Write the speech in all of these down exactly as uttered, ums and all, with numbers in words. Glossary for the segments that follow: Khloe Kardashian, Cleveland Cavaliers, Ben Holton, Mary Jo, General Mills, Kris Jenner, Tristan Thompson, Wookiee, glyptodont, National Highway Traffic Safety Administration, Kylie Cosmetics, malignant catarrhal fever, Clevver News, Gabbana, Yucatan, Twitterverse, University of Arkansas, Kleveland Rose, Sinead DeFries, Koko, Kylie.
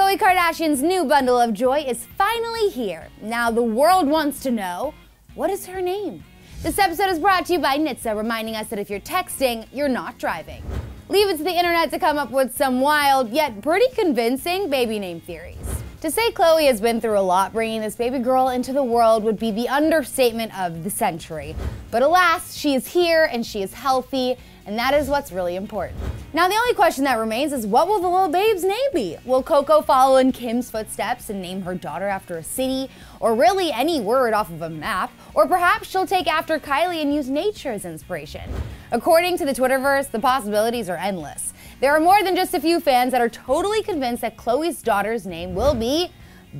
Khloe Kardashian's new bundle of joy is finally here. Now the world wants to know, what is her name? This episode is brought to you by N H T S A, reminding us that if you're texting, you're not driving. Leave it to the internet to come up with some wild, yet pretty convincing baby name theories. To say Khloe has been through a lot, bringing this baby girl into the world would be the understatement of the century. But alas, she is here and she is healthy, and that is what's really important. Now the only question that remains is, what will the little babe's name be? Will Coco follow in Kim's footsteps and name her daughter after a city, or really any word off of a map? Or perhaps she'll take after Kylie and use nature as inspiration? According to the Twitterverse, the possibilities are endless. There are more than just a few fans that are totally convinced that Khloe's daughter's name will be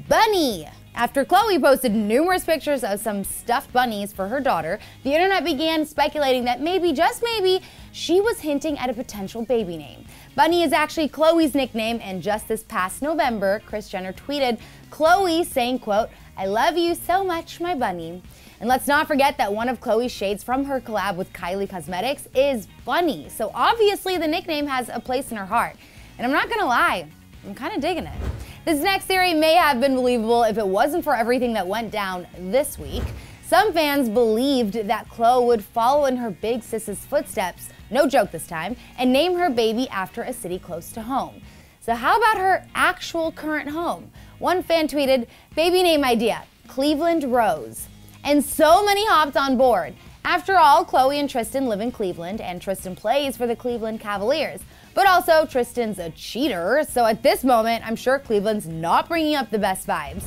Bunny. After Khloe posted numerous pictures of some stuffed bunnies for her daughter, the internet began speculating that maybe, just maybe, she was hinting at a potential baby name. Bunny is actually Khloe's nickname, and just this past November, Kris Jenner tweeted Khloe saying, quote, "I love you so much, my bunny." And let's not forget that one of Khloe's shades from her collab with Kylie Cosmetics is Bunny, so obviously the nickname has a place in her heart. And I'm not gonna lie, I'm kinda digging it. This next theory may have been believable if it wasn't for everything that went down this week. Some fans believed that Khloe would follow in her big sis's footsteps, no joke this time, and name her baby after a city close to home. So how about her actual current home? One fan tweeted, "Baby name idea, Cleveland Rose." And so many hopped on board. After all, Khloe and Tristan live in Cleveland, and Tristan plays for the Cleveland Cavaliers. But also, Tristan's a cheater, so at this moment, I'm sure Cleveland's not bringing up the best vibes.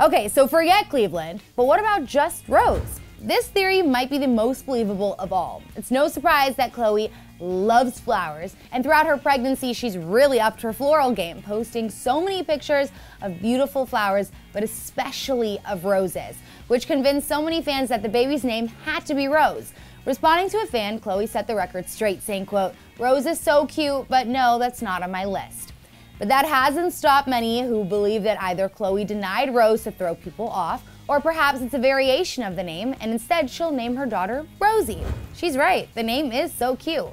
Okay, so forget Cleveland, but what about just Rose? This theory might be the most believable of all. It's no surprise that Khloe loves flowers, and throughout her pregnancy, she's really upped her floral game, posting so many pictures of beautiful flowers, but especially of roses, which convinced so many fans that the baby's name had to be Rose. Responding to a fan, Khloe set the record straight, saying, quote, "Rose is so cute, but no, that's not on my list." But that hasn't stopped many who believe that either Khloe denied Rose to throw people off, or perhaps it's a variation of the name, and instead she'll name her daughter Rosie. She's right, the name is so cute.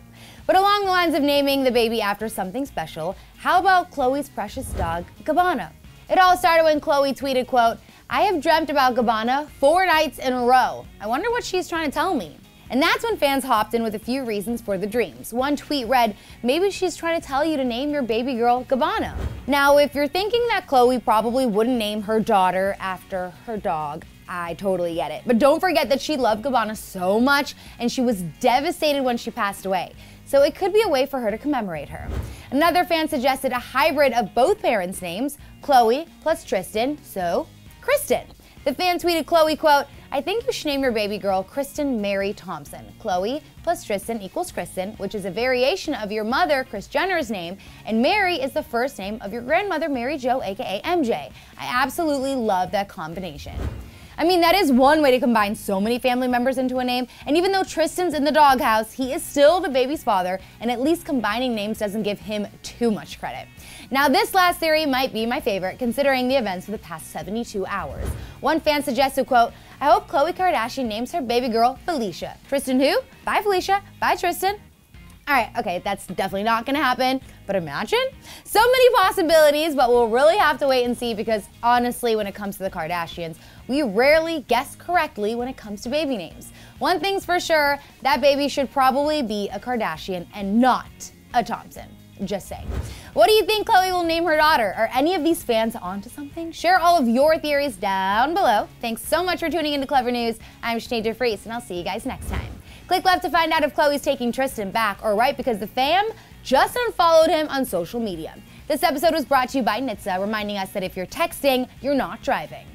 But along the lines of naming the baby after something special, how about Khloe's precious dog, Gabbana? It all started when Khloe tweeted, quote, "I have dreamt about Gabbana four nights in a row. I wonder what she's trying to tell me." And that's when fans hopped in with a few reasons for the dreams. One tweet read, "Maybe she's trying to tell you to name your baby girl Gabbana." Now, if you're thinking that Khloe probably wouldn't name her daughter after her dog, I totally get it. But don't forget that she loved Gabbana so much, and she was devastated when she passed away. So it could be a way for her to commemorate her. Another fan suggested a hybrid of both parents' names, Khloe plus Tristan, so Kristen. The fan tweeted Khloe, quote, "I think you should name your baby girl Kristen Mary Thompson. Khloe plus Tristan equals Kristen, which is a variation of your mother, Kris Jenner's name, and Mary is the first name of your grandmother, Mary Jo, aka M J. I absolutely love that combination." I mean, that is one way to combine so many family members into a name, and even though Tristan's in the doghouse, he is still the baby's father, and at least combining names doesn't give him too much credit. Now, this last theory might be my favorite, considering the events of the past seventy-two hours. One fan suggested, quote, "I hope Khloe Kardashian names her baby girl Felicia. Tristan who? Bye Felicia, bye Tristan." All right, okay, that's definitely not gonna happen, but imagine? So many possibilities, but we'll really have to wait and see, because honestly, when it comes to the Kardashians, we rarely guess correctly when it comes to baby names. One thing's for sure, that baby should probably be a Kardashian and not a Thompson. Just saying. What do you think Khloe will name her daughter? Are any of these fans onto something? Share all of your theories down below. Thanks so much for tuning into Clevver News. I'm Sinead DeFries, and I'll see you guys next time. Click left to find out if Khloe's taking Tristan back, or right because the fam just unfollowed him on social media. This episode was brought to you by N H T S A, reminding us that if you're texting, you're not driving.